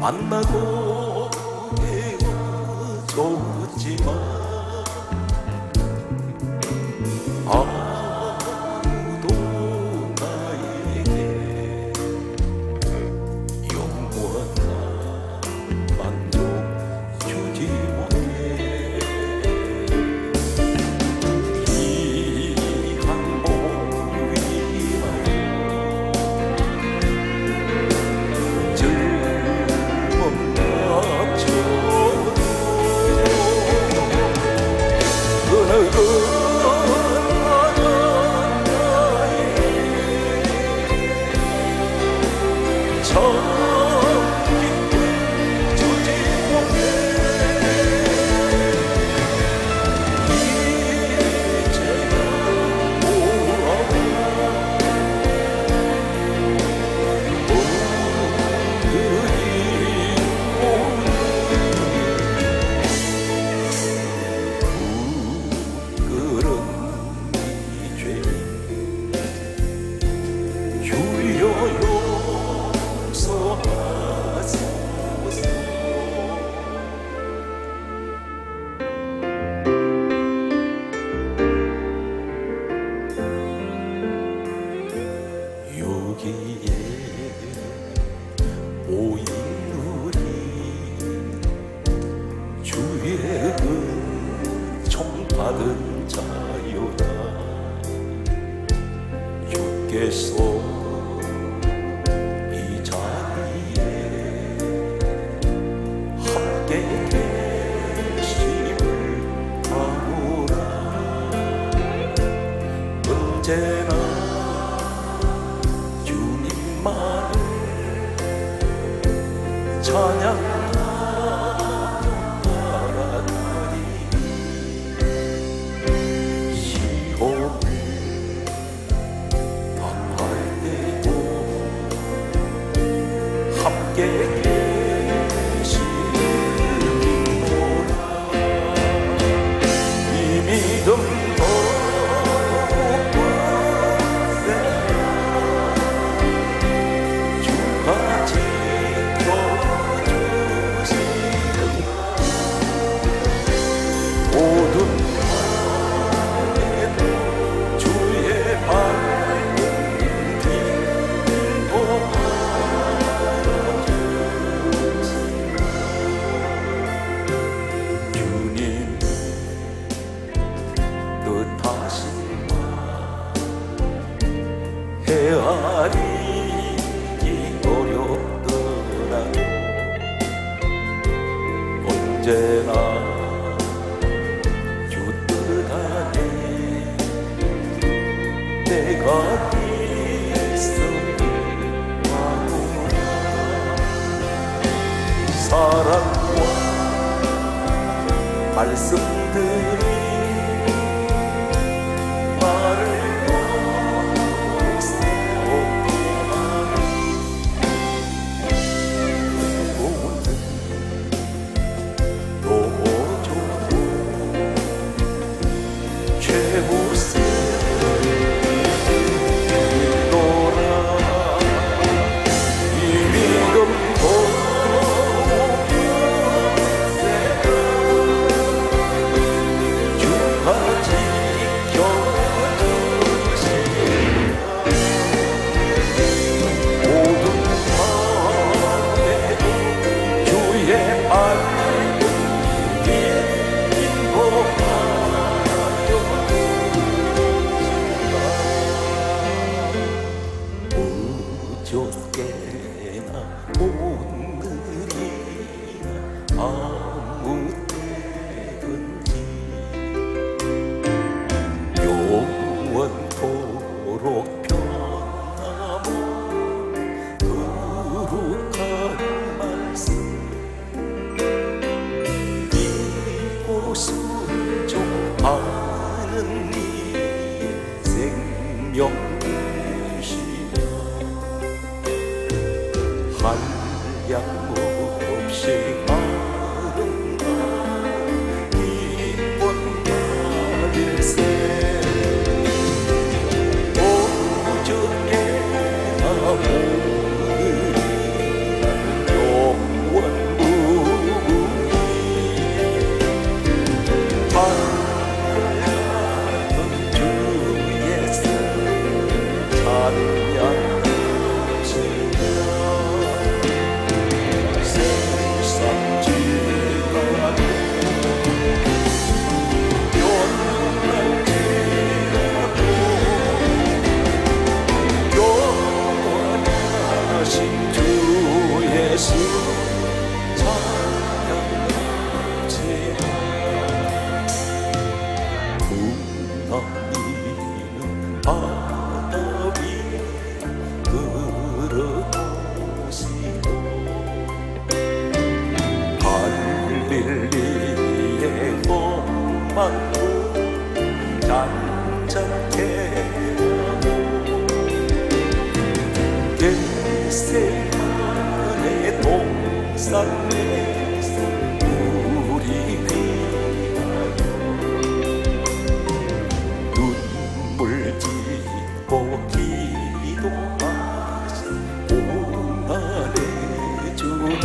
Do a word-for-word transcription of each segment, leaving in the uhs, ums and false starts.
만나고 헤어졌지만 아무도 나에게 영원한 만족 주지 못해. 이 항복 위하여 즐 여기에 모인 우리 주의 은총 받은 자요다. 주께서 이 자리에 함께 계심을 아무나 언제나 찬양하며 바라다니 시험을 당할 때도 함께 헤아리기 어렵더라도 언제나 주 뜻 안에 내가 있음을 아노라. 사랑과 말씀들이 보수종하는 이 생명이시여 한량없이 아름다운 이 원가를 세 오죽해라 세만의 동산에 우리 귀하여 눈물 짓고 기도하신 오늘의 주님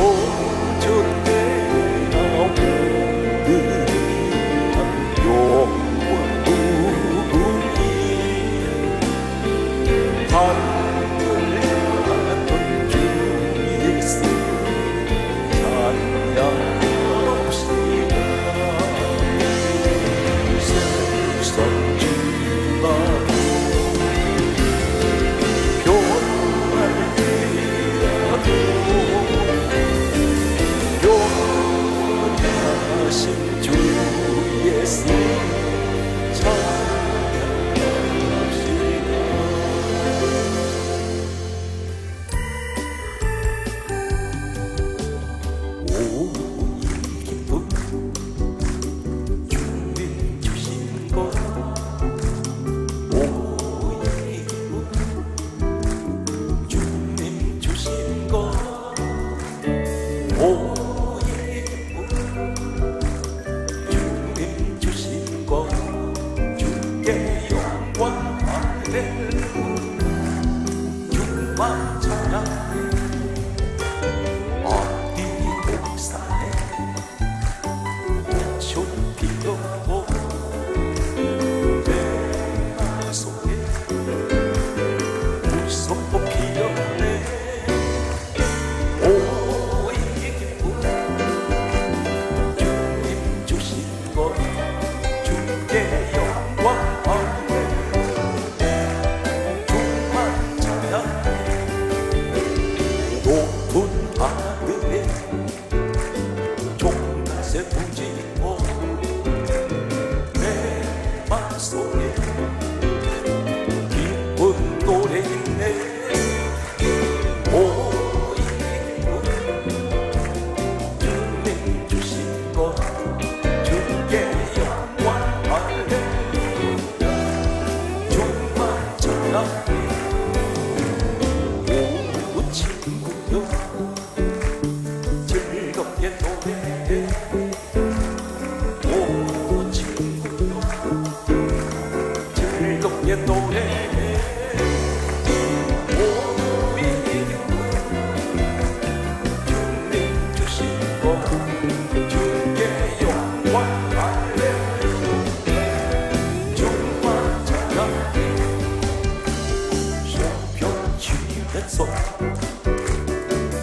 오주 때나 오늘한 영원 우리 한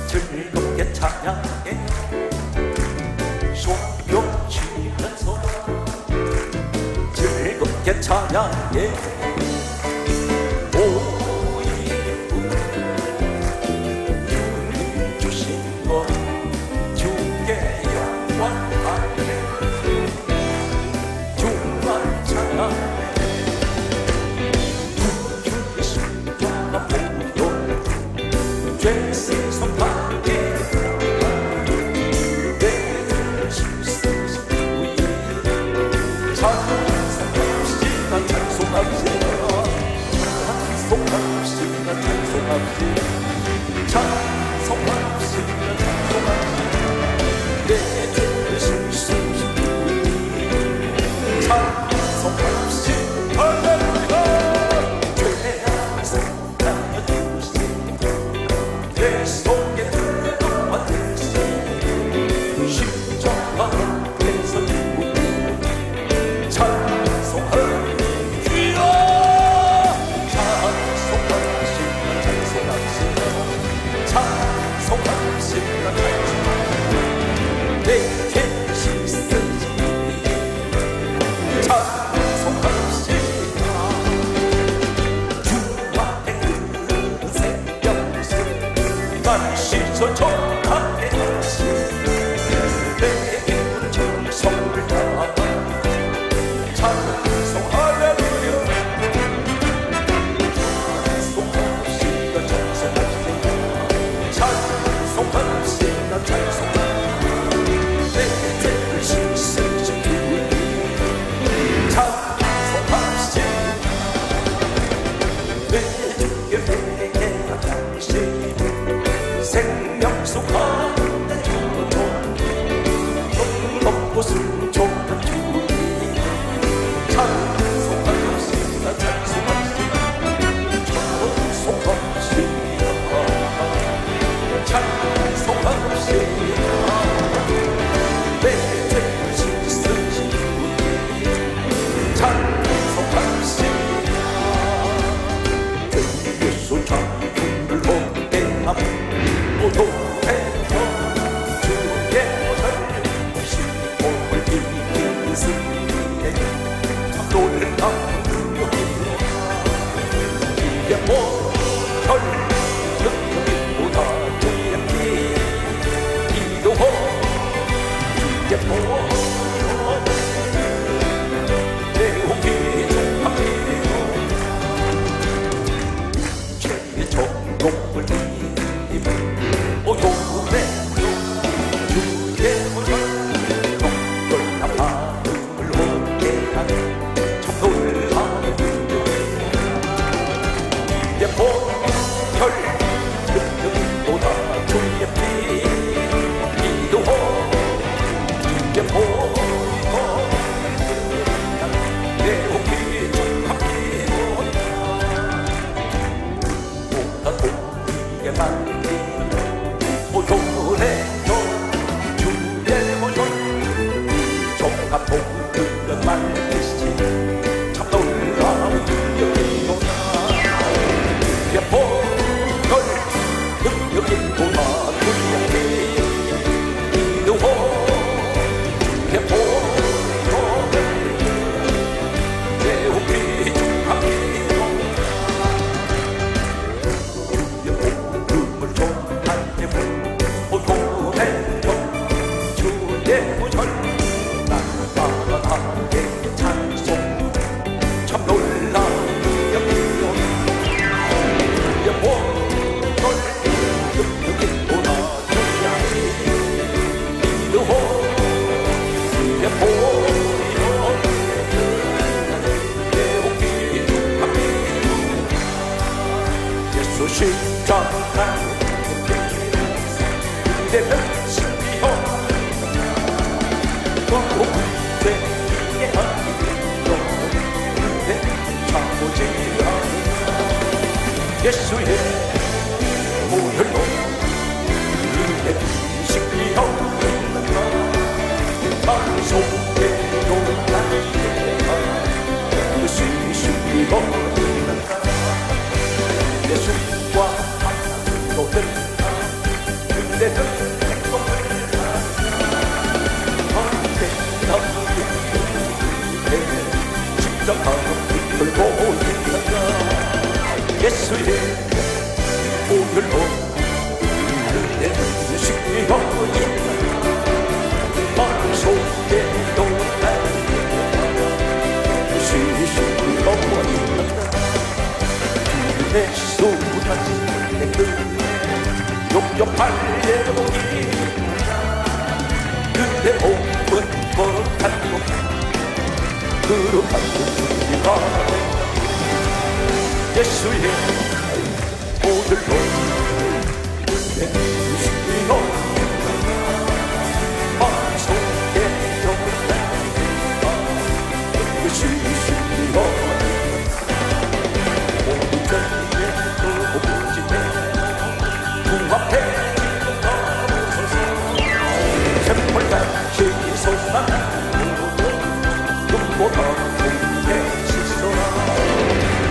즐겁게 찬양해 소평치면서 즐겁게 찬양해 오이분 주님 주신 것 주께 영광하네 주만 찬양해 내 세상 밖에 내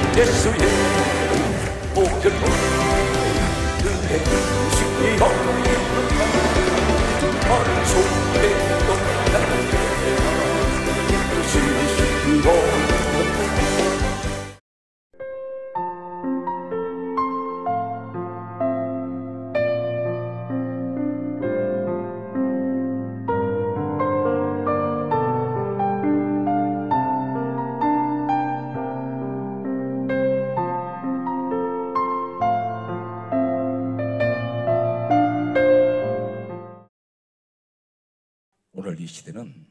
예수의 목결로 오늘 이 시대는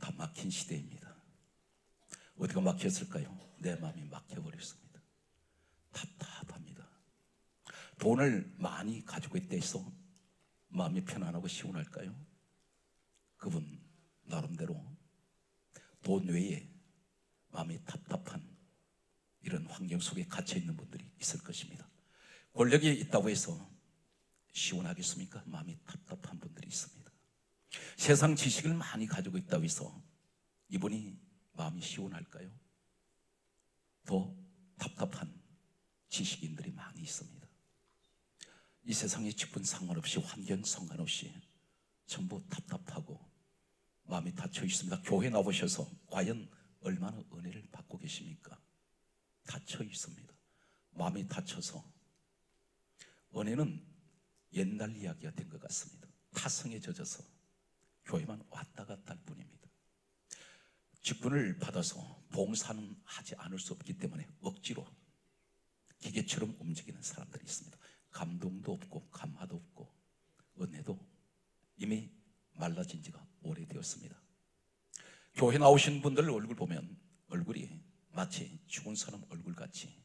다 막힌 시대입니다. 어디가 막혔을까요? 내 마음이 막혀버렸습니다. 답답합니다. 돈을 많이 가지고 있다 해서 마음이 편안하고 시원할까요? 그분 나름대로 돈 외에 마음이 답답한 이런 환경 속에 갇혀있는 분들이 있을 것입니다. 권력이 있다고 해서 시원하겠습니까? 마음이 답답한 분들이 있습니다. 세상 지식을 많이 가지고 있다고 해서 이분이 마음이 시원할까요? 더 답답한 지식인들이 많이 있습니다. 이 세상의 직분 상관없이, 환경 상관없이 전부 답답하고 마음이 닫혀 있습니다. 교회 나오셔서 과연 얼마나 은혜를 받고 계십니까? 닫혀 있습니다. 마음이 닫혀서 은혜는 옛날 이야기가 된 것 같습니다. 타성에 젖어서 교회만 왔다 갔다 할 뿐입니다. 직분을 받아서 봉사는 하지 않을 수 없기 때문에 억지로 기계처럼 움직이는 사람들이 있습니다. 감동도 없고 감화도 없고 은혜도 이미 말라진 지가 오래되었습니다. 교회 나오신 분들 얼굴 보면 얼굴이 마치 죽은 사람 얼굴같이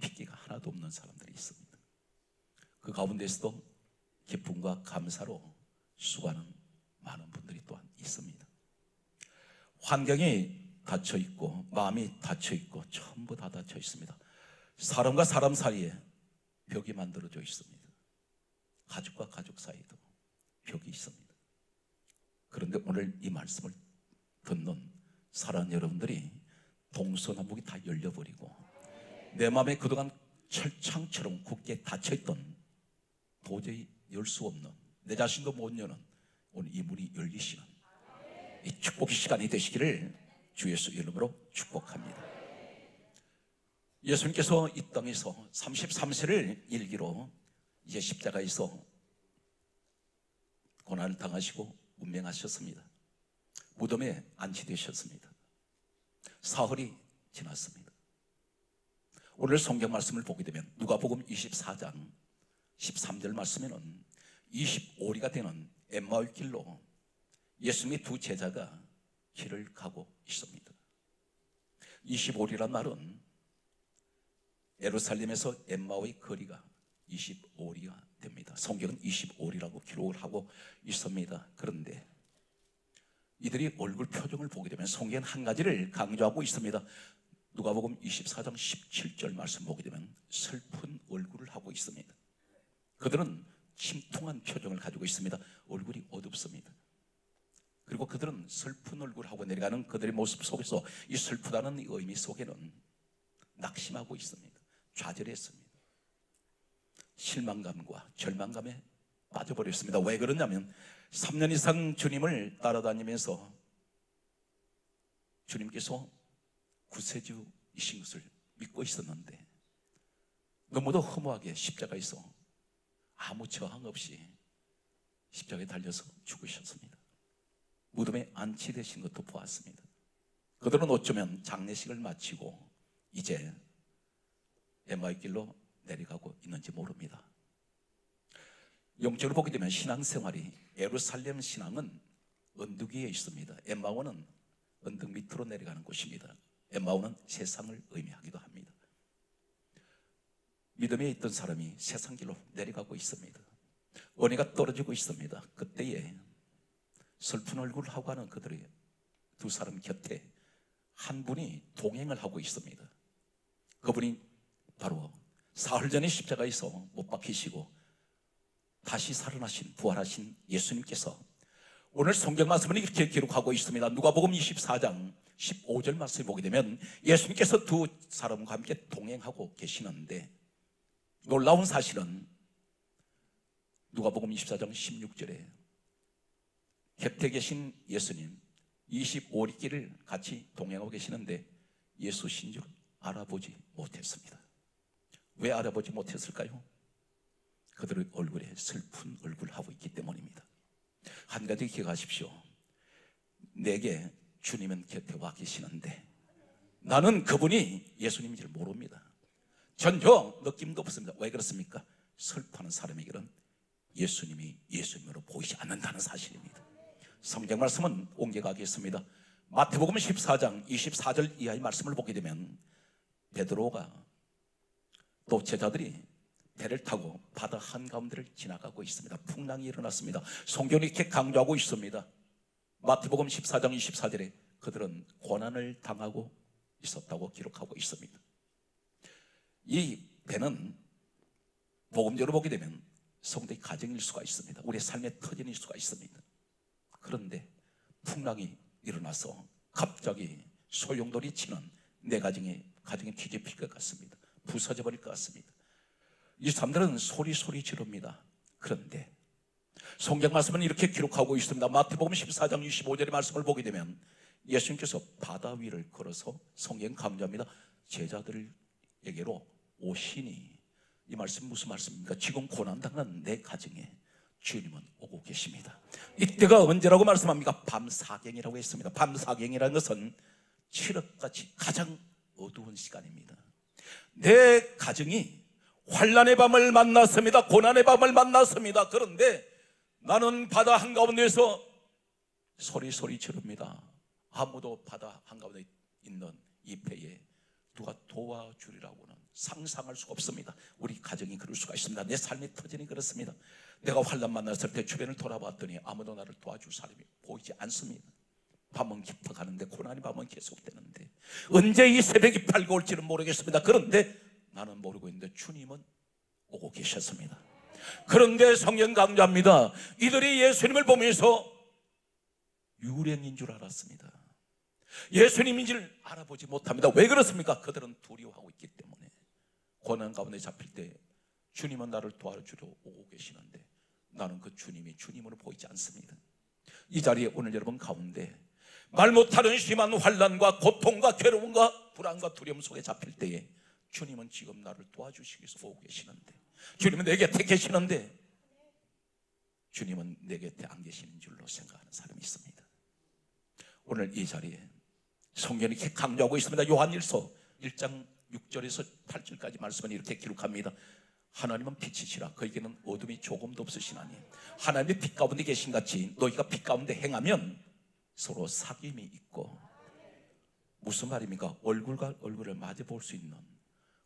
핏기가 하나도 없는 사람들이 있습니다. 그 가운데서도 기쁨과 감사로 수고하는 많은 분들이 또한 있습니다. 환경이 닫혀있고 마음이 닫혀있고 전부 다 닫혀있습니다. 사람과 사람 사이에 벽이 만들어져 있습니다. 가족과 가족 사이에도 벽이 있습니다. 그런데 오늘 이 말씀을 듣는 사랑하는 여러분들이 동서남북이 다 열려버리고 내 마음에 그동안 철창처럼 굳게 닫혀있던, 도저히 열 수 없는, 내 자신도 못 여는 오늘 이 문이 열리시는 이 축복의 시간이 되시기를 주 예수 이름으로 축복합니다. 예수님께서 이 땅에서 삼십삼 세를 일기로 이제 십자가에서 고난을 당하시고 운명하셨습니다. 무덤에 안치되셨습니다. 사흘이 지났습니다. 오늘 성경 말씀을 보게 되면 누가복음 이십사 장 십삼 절 말씀에는 이십오 리가 되는 엠마오의 길로 예수님의 두 제자가 길을 가고 있습니다. 이십오 리란 말은 예루살렘에서 엠마오의 거리가 이십오 리가 됩니다. 성경은 이십오 리라고 기록을 하고 있습니다. 그런데 이들이 얼굴 표정을 보게 되면 성경은 한 가지를 강조하고 있습니다. 누가복음 이십사 장 십칠 절 말씀 보게 되면 슬픈 얼굴을 하고 있습니다. 그들은 침통한 표정을 가지고 있습니다. 얼굴이 어둡습니다. 그리고 그들은 슬픈 얼굴하고 내려가는 그들의 모습 속에서 이 슬프다는 의미 속에는 낙심하고 있습니다. 좌절했습니다. 실망감과 절망감에 빠져버렸습니다. 왜 그러냐면 삼 년 이상 주님을 따라다니면서 주님께서 구세주이신 것을 믿고 있었는데 너무도 허무하게 십자가에서 아무 저항 없이 십자가에 달려서 죽으셨습니다. 무덤에 안치되신 것도 보았습니다. 그들은 어쩌면 장례식을 마치고 이제 엠마오의 길로 내려가고 있는지 모릅니다. 영적으로 보게 되면 신앙생활이, 예루살렘 신앙은 언덕 위에 있습니다. 엠마오는 언덕 밑으로 내려가는 곳입니다. 엠마오는 세상을 의미하기도 합니다. 믿음에 있던 사람이 세상 길로 내려가고 있습니다. 은혜가 떨어지고 있습니다. 그때에 슬픈 얼굴을 하고 가는 그들의 두 사람 곁에 한 분이 동행을 하고 있습니다. 그분이 바로 사흘 전에 십자가에서 못 박히시고 다시 살아나신, 부활하신 예수님께서 오늘 성경 말씀을 이렇게 기록하고 있습니다. 누가복음 이십사 장 십오 절 말씀을 보게 되면 예수님께서 두 사람과 함께 동행하고 계시는데 놀라운 사실은 누가복음 이십사 장 십육 절에 곁에 계신 예수님 이십오 리 길을 같이 동행하고 계시는데 예수신 줄 알아보지 못했습니다. 왜 알아보지 못했을까요? 그들의 얼굴에 슬픈 얼굴을 하고 있기 때문입니다. 한 가지 기억하십시오. 내게 주님은 곁에 와 계시는데 나는 그분이 예수님인 줄 모릅니다. 전혀 느낌도 없습니다. 왜 그렇습니까? 슬퍼하는 사람에게는 예수님이 예수님으로 보이지 않는다는 사실입니다. 성경 말씀은 옮겨가겠습니다. 마태복음 십사 장 이십사 절 이하의 말씀을 보게 되면 베드로가 또 제자들이 배를 타고 바다 한가운데를 지나가고 있습니다. 풍랑이 일어났습니다. 성경이 이렇게 강조하고 있습니다. 마태복음 십사 장 이십사 절에 그들은 고난을 당하고 있었다고 기록하고 있습니다. 이 배는 복음적으로 보게 되면 성도의 가정일 수가 있습니다. 우리의 삶의 터전일 수가 있습니다. 그런데 풍랑이 일어나서 갑자기 소용돌이 치는 내 가정이 가정이 뒤집힐 것 같습니다. 부서져 버릴 것 같습니다. 이 사람들은 소리소리 지릅니다. 그런데 성경 말씀은 이렇게 기록하고 있습니다. 마태복음 십사 장 이십오 절의 말씀을 보게 되면 예수님께서 바다 위를 걸어서 성경 강조합니다. 제자들에게로 오시니, 이 말씀 무슨 말씀입니까? 지금 고난당한 내 가정에 주님은 오고 계십니다. 이때가 언제라고 말씀합니까? 밤사경이라고 했습니다. 밤사경이라는 것은 칠흑같이 가장 어두운 시간입니다. 내 가정이 환란의 밤을 만났습니다. 고난의 밤을 만났습니다. 그런데 나는 바다 한가운데서 소리소리 지릅니다. 아무도 바다 한가운데 있는 이 배에 누가 도와주리라고는 상상할 수가 없습니다. 우리 가정이 그럴 수가 있습니다. 내 삶의 터전이 그렇습니다. 내가 환란 만났을 때 주변을 돌아봤더니 아무도 나를 도와줄 사람이 보이지 않습니다. 밤은 깊어가는데 고난의 밤은 계속되는데 언제 이 새벽이 밝아올지는 모르겠습니다. 그런데 나는 모르고 있는데 주님은 오고 계셨습니다. 그런데 성경 강조합니다. 이들이 예수님을 보면서 유령인 줄 알았습니다. 예수님인 줄 알아보지 못합니다. 왜 그렇습니까? 그들은 두려워하고 있기 때문에. 고난 가운데 잡힐 때 주님은 나를 도와주려 오고 계시는데 나는 그 주님이 주님으로 보이지 않습니다. 이 자리에 오늘 여러분 가운데 말 못하는 심한 환란과 고통과 괴로움과 불안과 두려움 속에 잡힐 때에 주님은 지금 나를 도와주시기 위해서 오고 계시는데, 주님은 내 곁에 계시는데 주님은 내 곁에 안 계시는 줄로 생각하는 사람이 있습니다. 오늘 이 자리에 성경이 이렇게 강조하고 있습니다. 요한일서 일 장 육 절에서 팔 절까지 말씀은 이렇게 기록합니다. 하나님은 빛이시라 그에게는 어둠이 조금도 없으시나니 하나님이 빛 가운데 계신 같이 너희가 빛 가운데 행하면 서로 사귐이 있고. 무슨 말입니까? 얼굴과 얼굴을 마주 볼 수 있는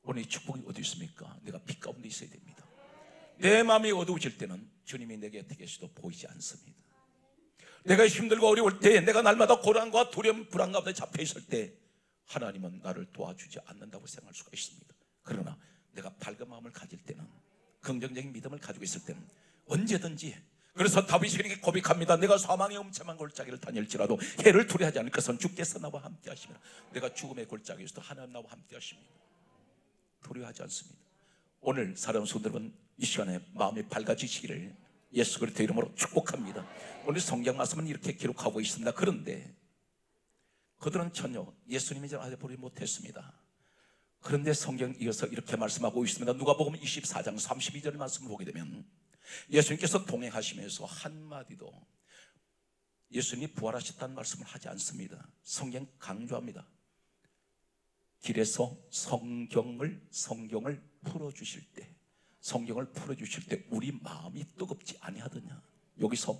오늘 이 축복이 어디 있습니까? 내가 빛 가운데 있어야 됩니다. 내 마음이 어두워질 때는 주님이 내게 곁에 계시도 보이지 않습니다. 내가 힘들고 어려울 때, 내가 날마다 고난과 두려움, 불안 가운데 잡혀있을 때 하나님은 나를 도와주지 않는다고 생각할 수가 있습니다. 그러나 내가 밝은 마음을 가질 때는, 긍정적인 믿음을 가지고 있을 때는 언제든지, 그래서 다윗이 이렇게 고백합니다. 내가 사망의 음침한 골짜기를 다닐지라도 해를 두려워하지 않을 것은 주께서 나와 함께 하십니다. 내가 죽음의 골짜기에서도 하나님 나와 함께 하십니다. 두려워하지 않습니다. 오늘 사랑하는 성도 여러분, 이 시간에 마음이 밝아지시기를 예수 그리스도의 이름으로 축복합니다. 오늘 성경 말씀은 이렇게 기록하고 있습니다. 그런데 그들은 전혀 예수님이 잘 알아보지 못했습니다. 그런데 성경 이어서 이렇게 말씀하고 있습니다. 누가복음 이십사 장 삼십이 절 말씀을 보게 되면 예수님께서 동행하시면서 한마디도 예수님이 부활하셨다는 말씀을 하지 않습니다. 성경 강조합니다. 길에서 성경을 성경을 풀어주실 때, 성경을 풀어주실 때 우리 마음이 뜨겁지 아니하더냐. 여기서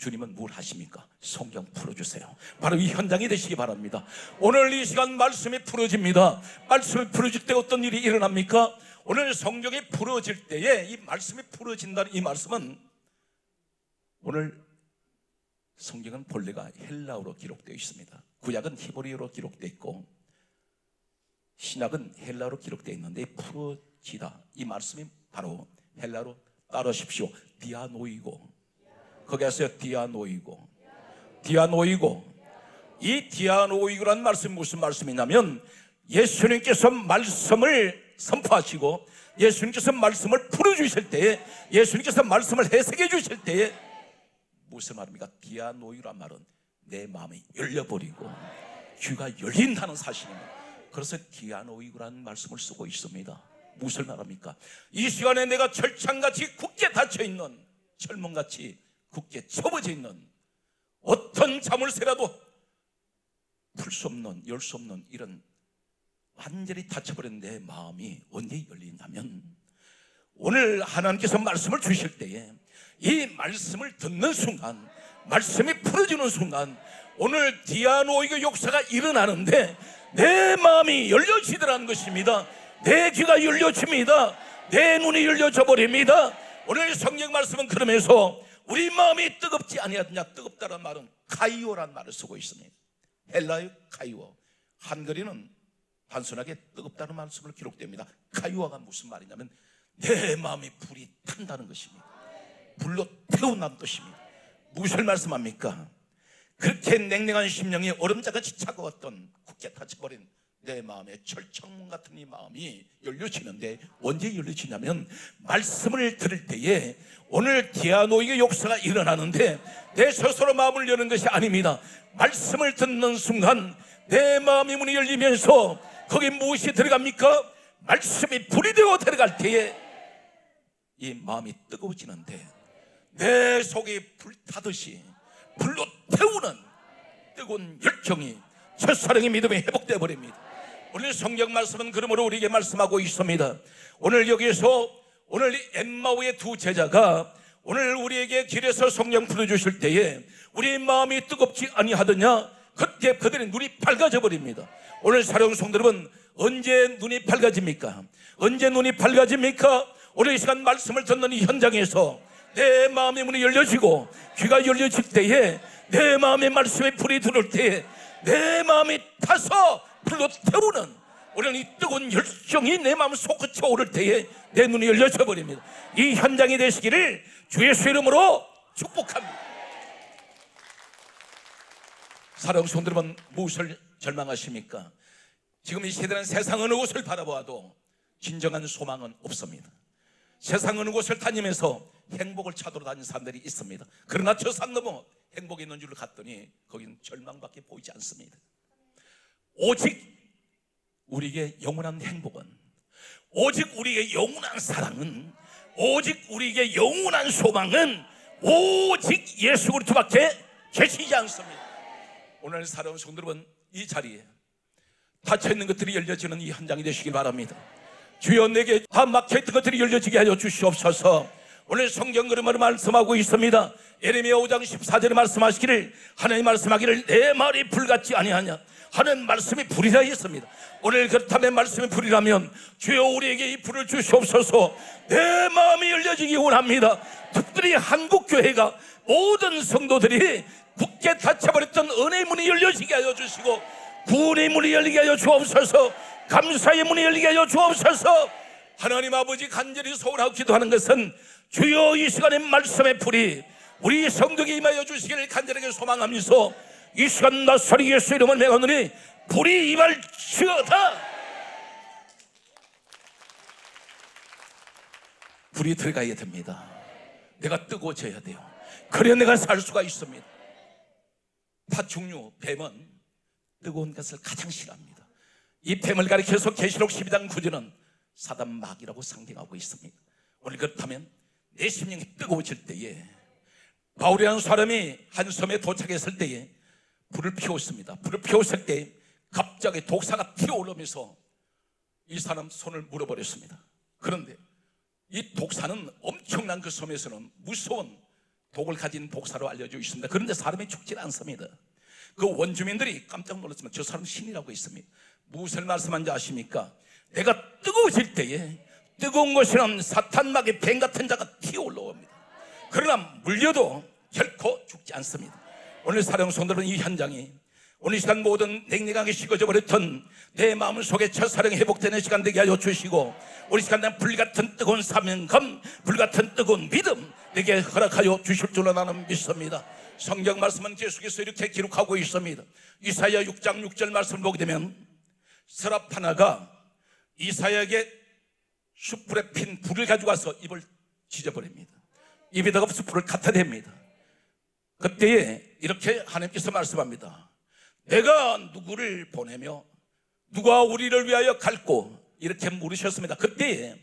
주님은 뭘 하십니까? 성경 풀어주세요. 바로 이 현장이 되시기 바랍니다. 오늘 이 시간 말씀이 풀어집니다. 말씀이 풀어질 때 어떤 일이 일어납니까? 오늘 성경이 풀어질 때에 이 말씀이 풀어진다는 이 말씀은, 오늘 성경은 본래가 헬라어로 기록되어 있습니다. 구약은 히브리어로 기록되어 있고 신약은 헬라어로 기록되어 있는데, 풀어 지다 이 말씀이 바로 헬라로 따르십시오. 디아노이고, 거기에서 디아노이고 디아노이고 이 디아노이고라는 말씀이 무슨 말씀이냐면 예수님께서 말씀을 선포하시고 예수님께서 말씀을 풀어주실 때에, 예수님께서 말씀을 해석해 주실 때에 무슨 말입니까? 디아노이란 말은 내 마음이 열려버리고 귀가 열린다는 사실입니다. 그래서 디아노이고라는 말씀을 쓰고 있습니다. 무엇을 말합니까? 이 시간에 내가 철창같이 굳게 닫혀있는, 철문같이 굳게 접어져 있는, 어떤 자물쇠라도 풀 수 없는, 열 수 없는 이런 완전히 닫혀버린 내 마음이 언제 열리냐면, 오늘 하나님께서 말씀을 주실 때에 이 말씀을 듣는 순간 말씀이 풀어지는 순간 오늘 디아노이교 역사가 일어나는데 내 마음이 열려지더라는 것입니다. 내 귀가 열려집니다. 내 눈이 열려져 버립니다. 오늘 성경 말씀은 그러면서 우리 마음이 뜨겁지 아니하느냐, 뜨겁다는 말은 카이오라는 말을 쓰고 있습니다. 헬라의 카이오, 한글에는 단순하게 뜨겁다는 말씀을 기록됩니다. 카이오가 무슨 말이냐면 내 마음이 불이 탄다는 것입니다. 불로 태운다는 뜻입니다. 무엇을 말씀합니까? 그렇게 냉랭한 심령이 얼음장같이 차가웠던, 굳게 타쳐버린 내 마음의 철창문 같은 이 마음이 열려지는데 언제 열려지냐면 말씀을 들을 때에 오늘 디아노이의 역사가 일어나는데 내 스스로 마음을 여는 것이 아닙니다. 말씀을 듣는 순간 내 마음이 문이 열리면서 거기 무엇이 들어갑니까? 말씀이 불이 되어 들어갈 때에 이 마음이 뜨거워지는데 내 속이 불타듯이 불로 태우는 뜨거운 열정이 첫사랑의 믿음이 회복되어 버립니다. 오늘 성경 말씀은 그러므로 우리에게 말씀하고 있습니다. 오늘 여기에서 오늘 이 엠마오의 두 제자가 오늘 우리에게 길에서 성령 풀어주실 때에 우리의 마음이 뜨겁지 아니하더냐, 그때 그들의 눈이 밝아져 버립니다. 오늘 사랑하는 성도 여러분, 언제 눈이 밝아집니까? 언제 눈이 밝아집니까? 오늘 이 시간 말씀을 듣는 이 현장에서 내 마음의 문이 열려지고 귀가 열려질 때에 내 마음의 말씀에 불이 들어올 때에 내 마음이 타서 불로 태우는 우리는 이 뜨거운 열정이 내 마음 솟구쳐 오를 때에 내 눈이 열려져 버립니다. 이 현장이 되시기를 주 예수 이름으로 축복합니다. 사랑하는 성도 여러분, 무엇을 절망하십니까? 지금 이 시대는 세상 어느 곳을 바라보아도 진정한 소망은 없습니다. 세상 어느 곳을 다니면서 행복을 찾으러 다니는 사람들이 있습니다. 그러나 저 산 넘어 행복이 있는 줄을 갔더니 거긴 절망밖에 보이지 않습니다. 오직 우리에게 영원한 행복은, 오직 우리에게 영원한 사랑은, 오직 우리에게 영원한 소망은 오직 예수 그리스도밖에 계시지 않습니다. 오늘 사랑하는 성도 여러분, 이 자리에 닫혀있는 것들이 열려지는 이 현장이 되시길 바랍니다. 주여, 내게 다 막혀있던 것들이 열려지게 하여 주시옵소서. 오늘 성경 그림으로 말씀하고 있습니다. 예레미야 오 장 십사 절에 말씀하시기를, 하나님 말씀하기를 내 말이 불같지 아니하냐 하는 말씀이 불이라 했습니다. 오늘 그렇다면 말씀이 불이라면 주여 우리에게 이 불을 주시옵소서. 내 마음이 열려지기 원합니다. 특별히 한국교회가 모든 성도들이 굳게 닫혀버렸던 은혜의 문이 열려지게 하여 주시고 구원의 문이 열리게 하여 주옵소서. 감사의 문이 열리게 하여 주옵소서. 하나님 아버지, 간절히 소원하고 기도하는 것은 주여 이 시간의 말씀의 불이 우리 성도에게 임하여 주시기를 간절하게 소망하면서 이 시간 나사리 예수 이름을 맹하노니 불이 임할지어다. 불이 들어가야 됩니다. 내가 뜨거워져야 돼요. 그래야 내가 살 수가 있습니다. 파충류, 뱀은 뜨거운 것을 가장 싫어합니다. 이 뱀을 가리켜서 계시록 십이 장 구 절은 사단막이라고 상징하고 있습니다. 오늘 그렇다면 내 심령이 뜨거워질 때에 바울이라는 사람이 한 섬에 도착했을 때에 불을 피웠습니다. 불을 피웠을 때 갑자기 독사가 튀어올라오면서 이 사람 손을 물어버렸습니다. 그런데 이 독사는 엄청난, 그 섬에서는 무서운 독을 가진 독사로 알려져 있습니다. 그런데 사람이 죽질 않습니다. 그 원주민들이 깜짝 놀랐지만 저 사람 신이라고 있습니다. 무엇을 말씀하는지 아십니까? 내가 뜨거워질 때에 뜨거운 것이란 사탄막의 뱀 같은 자가 튀어 올라옵니다. 그러나 물려도 결코 죽지 않습니다. 오늘 사랑하는 성도들은 이 현장이 오늘 이 시간 모든 냉랭하게 식어져 버렸던 내 마음속에 첫사랑이 회복되는 시간 되게 하여 주시고 우리 시간 내 불같은 뜨거운 사명감, 불같은 뜨거운 믿음 내게 허락하여 주실 줄로 나는 믿습니다. 성경 말씀은 계속해서 이렇게 기록하고 있습니다. 이사야 육 장 육 절 말씀을 보게 되면 스라파나가 이사야에게 숯불에 핀 불을 가지고 와서 입을 지져버립니다. 입에다가 숯불을 갖다 댑니다. 그때에 이렇게 하나님께서 말씀합니다. 내가 누구를 보내며 누가 우리를 위하여 갈고, 이렇게 물으셨습니다. 그때에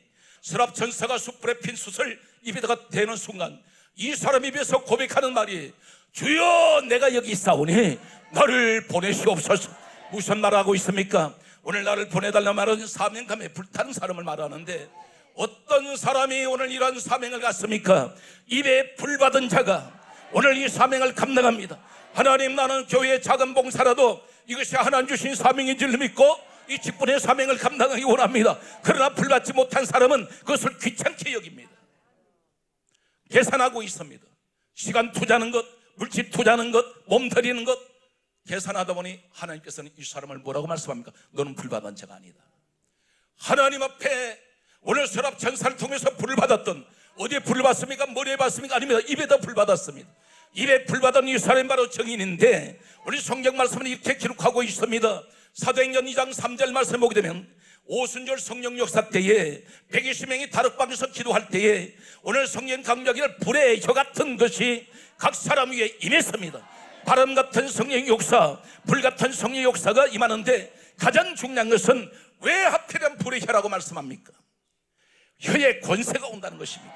스랍 천사가 숯불에 핀 숯을 입에다가 대는 순간 이 사람 입에서 고백하는 말이 주여 내가 여기 있사오니 나를 보내시옵소서. 무슨 말을 하고 있습니까? 오늘 나를 보내달라는 말은 사명감에 불타는 사람을 말하는데 어떤 사람이 오늘 이런 사명을 갖습니까? 입에 불받은 자가, 오늘 이 사명을 감당합니다. 하나님, 나는 교회의 작은 봉사라도 이것이 하나님 주신 사명인 줄 믿고 이 직분의 사명을 감당하기 원합니다. 그러나 불받지 못한 사람은 그것을 귀찮게 여깁니다. 계산하고 있습니다. 시간 투자하는 것, 물질 투자하는 것, 몸들이는 것 계산하다 보니 하나님께서는 이 사람을 뭐라고 말씀합니까? 너는 불받은 자가 아니다. 하나님 앞에 오늘 서랍 전사를 통해서 불을 받았던, 어디에 불을 받습니까? 머리에 받습니까? 아닙니다. 입에다 불을 받았습니다. 입에 불을 받은 이 사람이 바로 정인인데, 우리 성경 말씀은 이렇게 기록하고 있습니다. 사도행전 이 장 삼 절 말씀을 보게 되면, 오순절 성령 역사 때에 백이십 명이 다락방에서 기도할 때에 오늘 성령 강력일 불의 혀 같은 것이 각 사람 위에 임했습니다. 바람 같은 성령 역사, 불 같은 성령 역사가 임하는데 가장 중요한 것은 왜 하필이면 불의 혀라고 말씀합니까? 혀에 권세가 온다는 것입니다.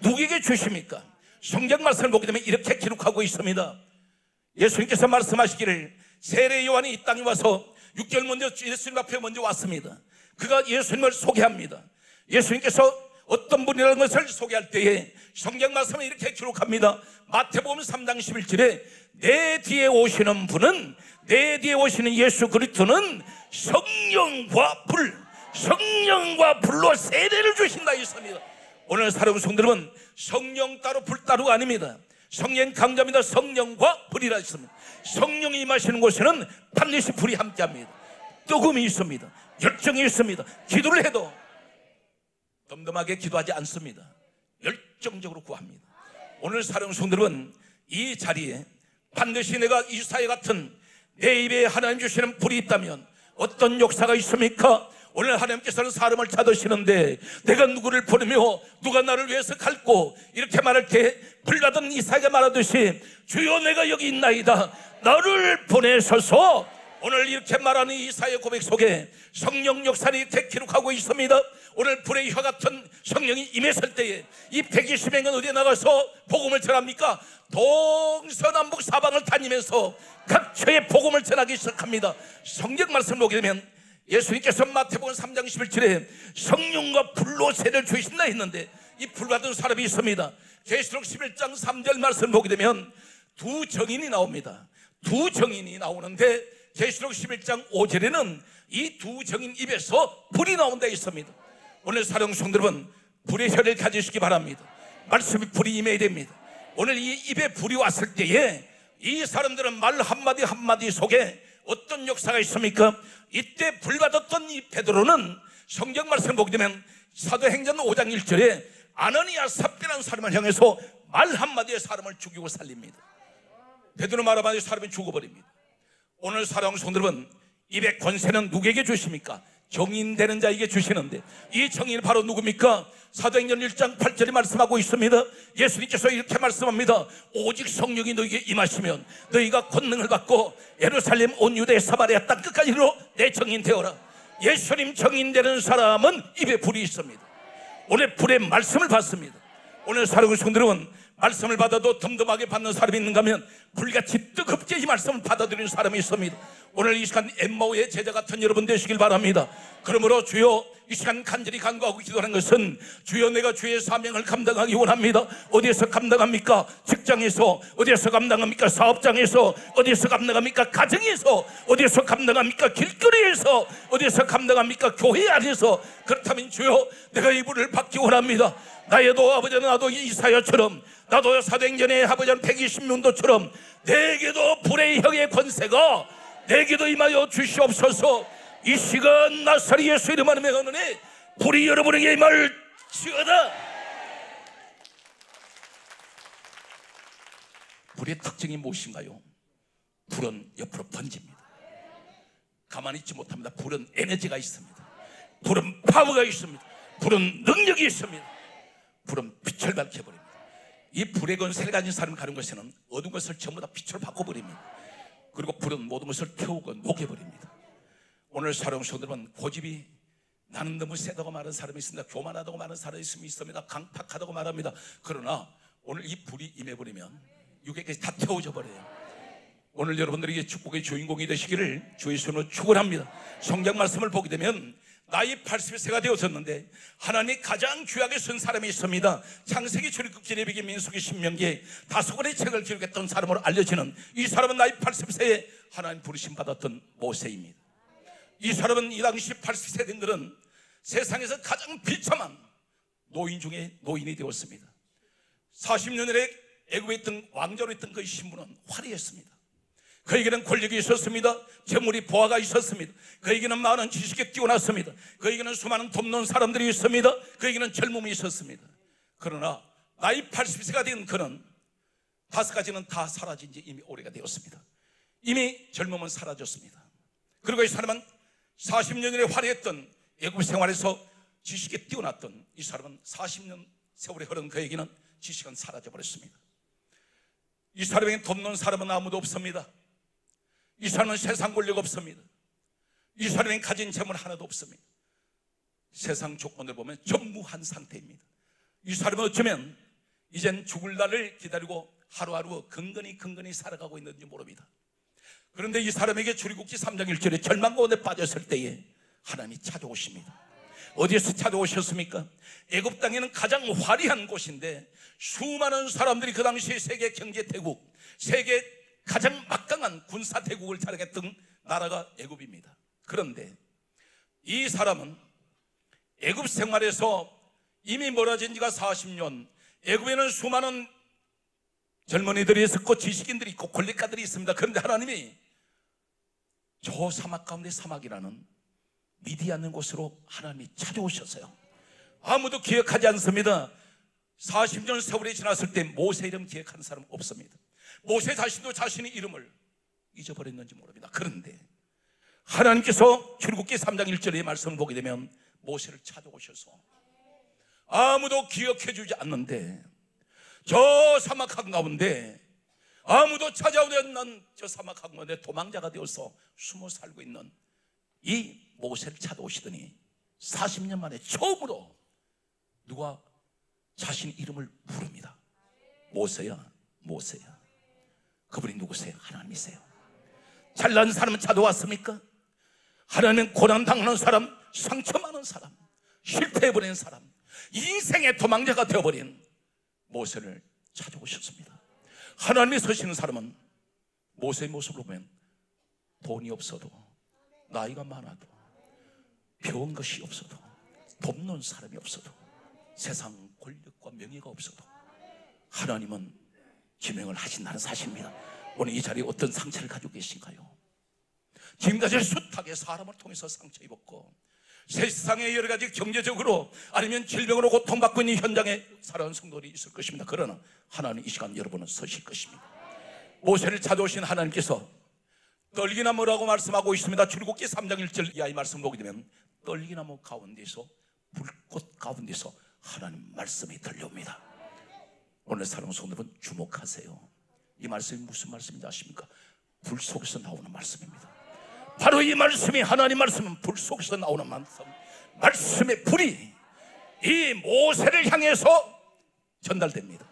누구에게 주십니까? 성경 말씀을 보게 되면 이렇게 기록하고 있습니다. 예수님께서 말씀하시기를, 세례 요한이 이 땅에 와서 육 개월 먼저 예수님 앞에 먼저 왔습니다. 그가 예수님을 소개합니다. 예수님께서 어떤 분이라는 것을 소개할 때에 성경 말씀은 이렇게 기록합니다. 마태복음 삼 장 십일 절에 내 뒤에 오시는 분은, 내 뒤에 오시는 예수 그리스도는 성령과 불, 성령과 불로 세례를 주신다 했습니다. 오늘 사랑하는 성도들은 성령 따로 불 따로가 아닙니다. 성령 강조합니다. 성령과 불이라 했습니다. 성령이 임하시는 곳에는 반드시 불이 함께합니다. 뜨거움이 있습니다. 열정이 있습니다. 기도를 해도 덤덤하게 기도하지 않습니다. 열정적으로 구합니다. 오늘 사랑하는 성도들은 이 자리에 반드시 내가 이사야 같은 내 입에 하나님 주시는 불이 있다면 어떤 역사가 있습니까? 오늘 하나님께서는 사람을 찾으시는데 내가 누구를 부르며 누가 나를 위해서 갈고 이렇게 말할 때 불받은 이사야가 말하듯이 주여 내가 여기 있나이다, 나를 보내소서. 오늘 이렇게 말하는 이사야의 고백 속에 성령 역사를 이렇게 기록하고 있습니다. 오늘 불의 혀 같은 성령이 임했을 때에 이 백이십 명은 어디에 나가서 복음을 전합니까? 동서남북 사방을 다니면서 각처에 복음을 전하기 시작합니다. 성경 말씀을 보게 되면 예수님께서 마태복음 삼 장 십일 절에 성령과 불로 세례를 주신다 했는데 이 불받은 사람이 있습니다. 계시록 십일 장 삼 절 말씀을 보게 되면 두 정인이 나옵니다. 두 정인이 나오는데 계시록 십일 장 오 절에는 이 두 정인 입에서 불이 나온다 했습니다. 오늘 사랑하는 성도 여러분, 불의 혀를 가지시기 바랍니다. 말씀이 불이 임해야 됩니다. 오늘 이 입에 불이 왔을 때에 이 사람들은 말 한마디 한마디 속에 어떤 역사가 있습니까? 이때 불받았던 이 베드로는 성경 말씀을 보게 되면 사도행전 오 장 일 절에 아나니아 삽비라는 사람을 향해서 말 한마디에 사람을 죽이고 살립니다. 베드로 말 한마디에 사람이 죽어버립니다. 오늘 사랑하는 성도 여러분, 입의 권세는 누구에게 주십니까? 정인되는 자에게 주시는데 이 정인은 바로 누굽니까? 사도행전 일 장 팔 절이 말씀하고 있습니다. 예수님께서 이렇게 말씀합니다. 오직 성령이 너희에게 임하시면 너희가 권능을 받고 예루살렘 온 유대 사마리아 땅 끝까지 이르러 내 정인 되어라. 예수님 정인되는 사람은 입에 불이 있습니다. 오늘 불의 말씀을 받습니다. 오늘 사랑하는 성도들은 말씀을 받아도 덤덤하게 받는 사람이 있는가 하면 불같이 뜨겁게 이 말씀을 받아들이는 사람이 있습니다. 오늘 이 시간 엠마오의 제자 같은 여러분 되시길 바랍니다. 그러므로 주여, 이 시간 간절히 간구하고 기도하는 것은 주여 내가 주의 사명을 감당하기 원합니다. 어디에서 감당합니까? 직장에서. 어디에서 감당합니까? 사업장에서. 어디에서 감당합니까? 가정에서. 어디에서 감당합니까? 길거리에서. 어디에서 감당합니까? 교회 안에서. 그렇다면 주여 내가 이 불을 받기 원합니다. 나에도 아버지는 나도 이사야처럼, 나도 사도행전의 아버지는 백이십 명도처럼 내게도 불의 혀의 권세가 내게도 임하여 주시옵소서. 이 시간 나사리 예수 이름 안에 명하노니 불이 여러분에게 임할 지어다. 불의 특징이 무엇인가요? 불은 옆으로 번집니다. 가만히 있지 못합니다. 불은 에너지가 있습니다. 불은 파워가 있습니다. 불은 능력이 있습니다. 불은 빛을 밝혀버립니다. 이 불의 권세를 가진 사람을 가는 것에는 어두운 것을 전부 다 빛으로 바꿔버립니다. 그리고 불은 모든 것을 태우고 녹여버립니다. 오늘 사랑하는 성도들은 고집이 나는 너무 세다고 말하는 사람이 있습니다. 교만하다고 말하는 사람이 있습니다. 강팍하다고 말합니다. 그러나 오늘 이 불이 임해버리면 육에까지 다 태워져 버려요. 오늘 여러분들에게 축복의 주인공이 되시기를 주의 손으로 축원합니다. 성경 말씀을 보게 되면 나이 팔십일 세가 되었었는데 하나님이 가장 귀하게 쓴 사람이 있습니다. 창세기, 출애굽기, 레위기, 민수기, 신명기 다섯 권의 책을 기록했던 사람으로 알려지는 이 사람은 나이 팔십 세에 하나님 부르심 받았던 모세입니다. 이 사람은 이 당시 팔십 세대들은 세상에서 가장 비참한 노인 중에 노인이 되었습니다. 사십 년에 애굽에 있던 왕자로 있던 그의 신분은 화려했습니다. 그에게는 권력이 있었습니다. 재물이 보화가 있었습니다. 그에게는 많은 지식이 뛰어났습니다. 그에게는 수많은 돕는 사람들이 있습니다. 그에게는 젊음이 있었습니다. 그러나 나이 팔십 세가 된 그는 다섯 가지는 다 사라진 지 이미 오래가 되었습니다. 이미 젊음은 사라졌습니다. 그리고 이 사람은 사십 년에 화려했던 애굽 생활에서 지식이 뛰어났던 이 사람은 사십 년 세월이 흐른 그에게는 지식은 사라져버렸습니다. 이 사람에게 돕는 사람은 아무도 없습니다. 이 사람은 세상 권력 없습니다. 이 사람이 가진 재물 하나도 없습니다. 세상 조건을 보면 전무한 상태입니다. 이 사람은 어쩌면 이젠 죽을 날을 기다리고 하루하루 근근히 근근히 살아가고 있는지 모릅니다. 그런데 이 사람에게 출애굽기 삼 장 일 절에 절망 가운데 빠졌을 때에 하나님이 찾아오십니다. 어디에서 찾아오셨습니까? 애굽 땅에는 가장 화려한 곳인데 수많은 사람들이 그 당시 세계 경제 대국, 세계 가장 막강한 군사 대국을 자랑했던 나라가 애굽입니다. 그런데 이 사람은 애굽 생활에서 이미 멀어진 지가 사십 년, 애굽에는 수많은 젊은이들이 있었고 지식인들이 있고 권력가들이 있습니다. 그런데 하나님이 저 사막 가운데 사막이라는 미디안는 곳으로 하나님이 찾아오셨어요. 아무도 기억하지 않습니다. 사십 년 세월이 지났을 때 모세 이름 기억하는 사람 없습니다. 모세 자신도 자신의 이름을 잊어버렸는지 모릅니다. 그런데 하나님께서 출애굽기 삼 장 일 절의 말씀을 보게 되면 모세를 찾아오셔서 아무도 기억해 주지 않는데 저 사막 한가운데 아무도 찾아오지 않는 저 사막 한가운데 도망자가 되어서 숨어 살고 있는 이 모세를 찾아오시더니 사십 년 만에 처음으로 누가 자신 이름을 부릅니다. 모세야, 모세야. 그분이 누구세요? 하나님이세요. 잘난 사람은 찾아왔습니까? 하나님은 고난당하는 사람, 상처 많은 사람, 실패해버린 사람, 인생의 도망자가 되어버린 모세를 찾아오셨습니다. 하나님이 서시는 사람은 모세의 모습으로 보면 돈이 없어도, 나이가 많아도, 배운 것이 없어도, 돕는 사람이 없어도, 세상 권력과 명예가 없어도 하나님은 지명을 하신다는 사실입니다. 오늘 이 자리에 어떤 상처를 가지고 계신가요? 지금까지 숱하게 사람을 통해서 상처 입었고 세상에 여러 가지 경제적으로 아니면 질병으로 고통받고 있는 현장에 살아온 성도들이 있을 것입니다. 그러나 하나님 이 시간 여러분은 서실 것입니다. 모세를 찾아오신 하나님께서 떨기나무라고 말씀하고 있습니다. 출애굽기 삼 장 일 절 이하의 말씀 보게 되면 떨기나무 가운데서 불꽃 가운데서 하나님 말씀이 들려옵니다. 오늘 사랑하는 성도분 주목하세요. 이 말씀이 무슨 말씀인지 아십니까? 불 속에서 나오는 말씀입니다. 바로 이 말씀이 하나님 말씀은 불 속에서 나오는 말씀. 말씀의 불이 이 모세를 향해서 전달됩니다.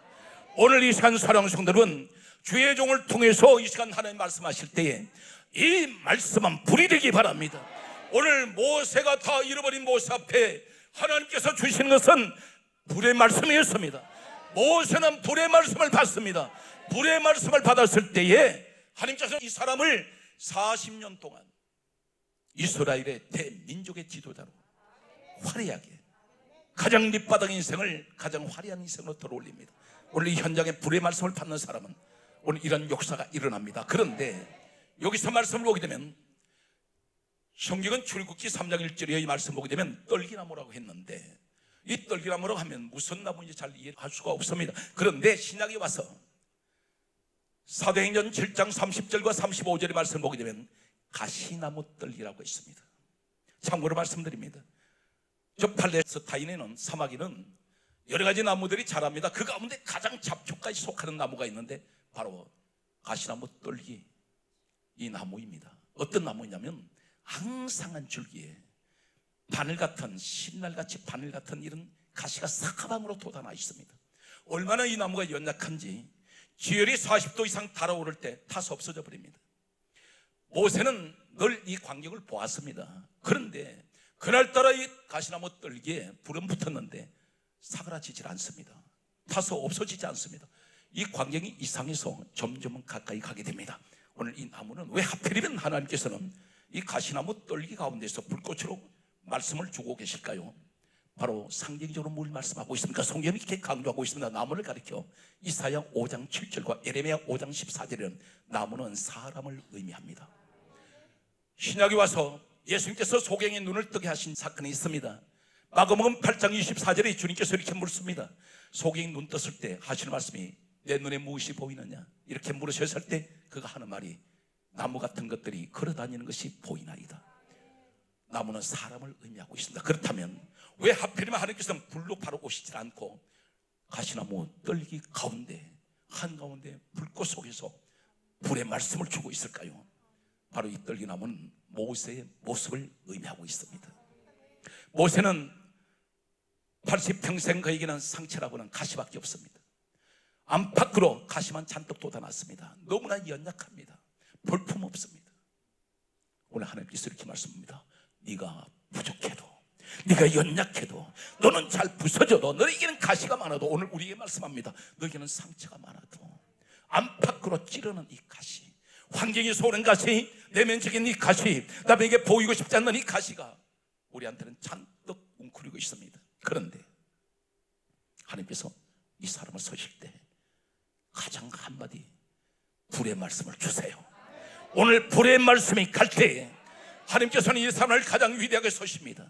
오늘 이 시간 사랑하는 성도분 주의 종을 통해서 이 시간 하나님 말씀하실 때에 이 말씀은 불이 되기 바랍니다. 오늘 모세가 다 잃어버린 모세 앞에 하나님께서 주신 것은 불의 말씀이었습니다. 모세는 불의 말씀을 받습니다. 불의 말씀을 받았을 때에 하나님께서 이 사람을 사십 년 동안 이스라엘의 대민족의 지도자로 화려하게 가장 밑바닥 인생을 가장 화려한 인생으로 들어올립니다. 오늘 이 현장에 불의 말씀을 받는 사람은 오늘 이런 역사가 일어납니다. 그런데 여기서 말씀을 보게 되면 성경은 출애굽기 삼 장 일 절에 이 말씀 보게 되면 떨기나무라고 했는데 이 떨기나무라고 하면 무슨 나무인지 잘 이해할 수가 없습니다. 그런데 신약에 와서 사도행전 칠 장 삼십 절과 삼십오 절의 말씀을 보게 되면 가시나무 떨기라고 있습니다. 참고로 말씀드립니다. 저 팔레스타인에는 사막에는 여러 가지 나무들이 자랍니다. 그 가운데 가장 잡초까지 속하는 나무가 있는데 바로 가시나무 떨기 이 나무입니다. 어떤 나무냐면 앙상한 줄기에 바늘 같은 신날같이 바늘 같은 이런 가시가 사방으로 돋아나 있습니다. 얼마나 이 나무가 연약한지 기열이 사십 도 이상 달아오를 때 타서 없어져 버립니다. 모세는 늘 이 광경을 보았습니다. 그런데 그날따라 이 가시나무 떨기에 불은 붙었는데 사그라지질 않습니다. 타서 없어지지 않습니다. 이 광경이 이상해서 점점 가까이 가게 됩니다. 오늘 이 나무는 왜 하필이면 하나님께서는 이 가시나무 떨기 가운데서 불꽃으로 말씀을 주고 계실까요? 바로 상징적으로 뭘 말씀하고 있습니까? 성경이 이렇게 강조하고 있습니다. 나무를 가리켜 이사야 오 장 칠 절과 예레미야 오 장 십사 절에는 나무는 사람을 의미합니다. 신약에 와서 예수님께서 소경의 눈을 뜨게 하신 사건이 있습니다. 마가복음 팔 장 이십사 절에 주님께서 이렇게 물습니다. 소경이 눈 떴을 때 하시는 말씀이 내 눈에 무엇이 보이느냐 이렇게 물으셨을 때 그가 하는 말이 나무 같은 것들이 걸어다니는 것이 보이나이다. 나무는 사람을 의미하고 있습니다. 그렇다면 왜 하필이면 하나님께서는 불로 바로 오시지 않고 가시나무 떨기 가운데 한가운데 불꽃 속에서 불의 말씀을 주고 있을까요? 바로 이 떨기나무는 모세의 모습을 의미하고 있습니다. 모세는 팔십 평생 그에게는 상처라고는 가시밖에 없습니다. 안팎으로 가시만 잔뜩 돋아났습니다. 너무나 연약합니다. 볼품없습니다. 오늘 하나님께서 이렇게 말씀합니다. 네가 부족해도 네가 연약해도 너는 잘 부서져도 너에게는 가시가 많아도 오늘 우리에게 말씀합니다. 너에게는 상처가 많아도 안팎으로 찌르는 이 가시 환경이 소는 가시, 내면적인 이 가시, 남에게 보이고 싶지 않는 이 가시가 우리한테는 잔뜩 웅크리고 있습니다. 그런데 하나님께서 이 사람을 서실 때 가장 한마디 불의 말씀을 주세요. 오늘 불의 말씀이 갈 때 하나님께서는 이 사람을 가장 위대하게 서십니다.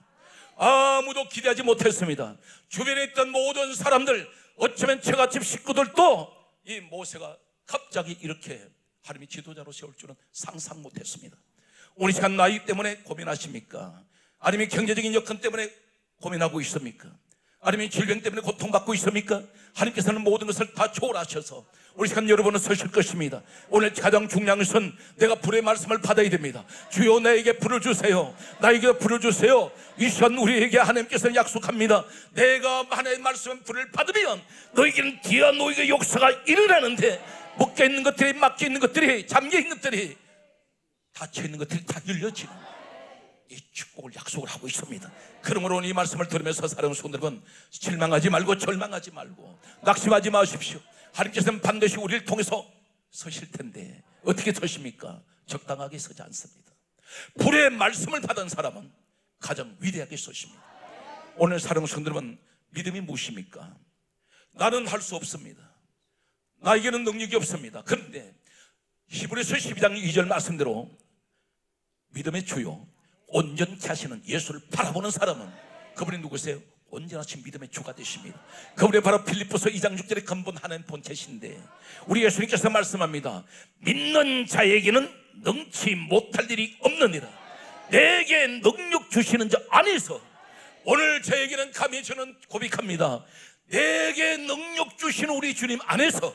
아무도 기대하지 못했습니다. 주변에 있던 모든 사람들, 어쩌면 처갓집 식구들도 이 모세가 갑자기 이렇게 하나님이 지도자로 세울 줄은 상상 못했습니다. 오늘 시간 나이 때문에 고민하십니까? 아니면 경제적인 여건 때문에 고민하고 있습니까? 아니면 질병 때문에 고통받고 있습니까? 하나님께서는 모든 것을 다 초월하셔서 우리 시간 여러분은 서실 것입니다. 오늘 가장 중요한 것은 내가 불의 말씀을 받아야 됩니다. 주여 나에게 불을 주세요. 나에게 불을 주세요. 이 시간 우리에게 하나님께서는 약속합니다. 내가 하나님의 말씀 불을 받으면 너에게는 뒤와 노예의 역사가 일어나는데 묶여있는 것들이 막혀있는 것들이 잠겨있는 것들이 닫혀있는 것들이 다 열려지고 이 축복을 약속을 하고 있습니다. 그러므로 오늘 이 말씀을 들으면서 사랑하는 성도 여러분 실망하지 말고 절망하지 말고 낙심하지 마십시오. 하나님께서는 반드시 우리를 통해서 서실 텐데 어떻게 서십니까? 적당하게 서지 않습니다. 불의 말씀을 받은 사람은 가장 위대하게 서십니다. 오늘 사랑하는 성도 여러분 믿음이 무엇입니까? 나는 할 수 없습니다. 나에게는 능력이 없습니다. 그런데 히브리서 십이 장 이 절 말씀대로 믿음의 주요 온전케 하시는 예수를 바라보는 사람은 그분이 누구세요? 온전하신 믿음의 주가 되십니다. 그분이 바로 빌립보서 이 장 육 절의 근본 하나님 본체신데 우리 예수님께서 말씀합니다. 믿는 자에게는 능치 못할 일이 없느니라. 내게 능력 주시는 자 안에서 오늘 저에게는 감히 저는 고백합니다. 내게 능력 주신 우리 주님 안에서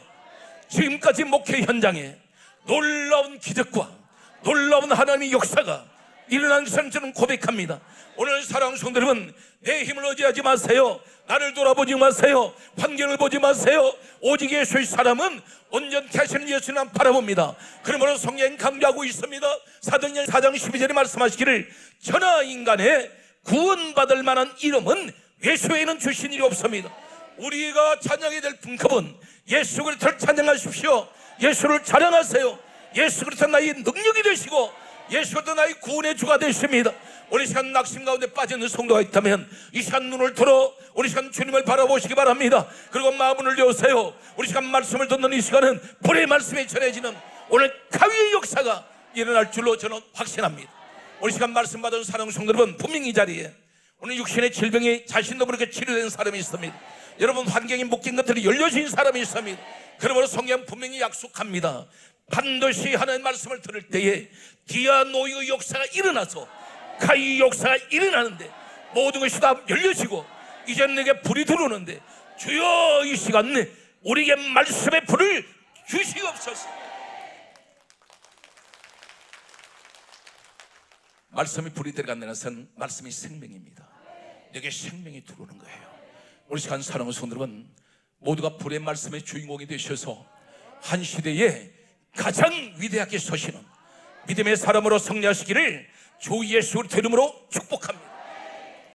지금까지 목회 현장에 놀라운 기적과 놀라운 하나님의 역사가 일어난 것을 저는 고백합니다. 오늘 사랑하는 성도 여러분 내 힘을 의지하지 마세요. 나를 돌아보지 마세요. 환경을 보지 마세요. 오직 예수의 사람은 온전케 하시는 예수님을 바라봅니다. 그러므로 성경이 강조하고 있습니다. 사도행전 사 장 십이 절에 말씀하시기를 천하 인간의 구원받을 만한 이름은 예수에는 주신 일이 없습니다. 우리가 찬양해야 될 분급은 예수 그리스도를 찬양하십시오. 예수를 찬양하세요. 예수 그리스도 나의 능력이 되시고 예수 그리스도 나의 구원의 주가 되십니다. 우리 시간 낙심 가운데 빠져있는 성도가 있다면 이 시간 눈을 들어 우리 시간 주님을 바라보시기 바랍니다. 그리고 마음을 여세요. 우리 시간 말씀을 듣는 이 시간은 불의 말씀이 전해지는 오늘 카이오의 역사가 일어날 줄로 저는 확신합니다. 우리 시간 말씀 받은 사랑하는 성도 여러분 분명히 이 자리에 오늘 육신의 질병이 자신도 모르게 치료된 사람이 있습니다. 여러분 환경이 묶인 것들이 열려진 사람이 있습니다. 그러므로 성경 분명히 약속합니다. 반드시 하나님의 말씀을 들을 때에 디아노이의 역사가 일어나서 카이오의 역사가 일어나는데 모든 것이 다 열려지고 이제는 내게 불이 들어오는데 주여 이 시간에 우리에게 말씀의 불을 주시옵소서. 말씀이 불이 들어간다는 것은 말씀이 생명입니다. 내게 생명이 들어오는 거예요. 우리 시간 사랑하는 성도 여러분 모두가 불의 말씀의 주인공이 되셔서 한 시대에 가장 위대하게 서시는 믿음의 사람으로 승리하시기를 주 예수 이름으로 축복합니다.